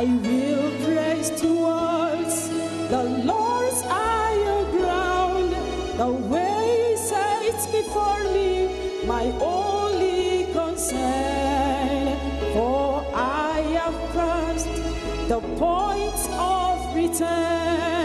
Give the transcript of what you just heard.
I will press towards the Lord's higher ground, the way sets before me, my only concern. For I have crossed the point of return.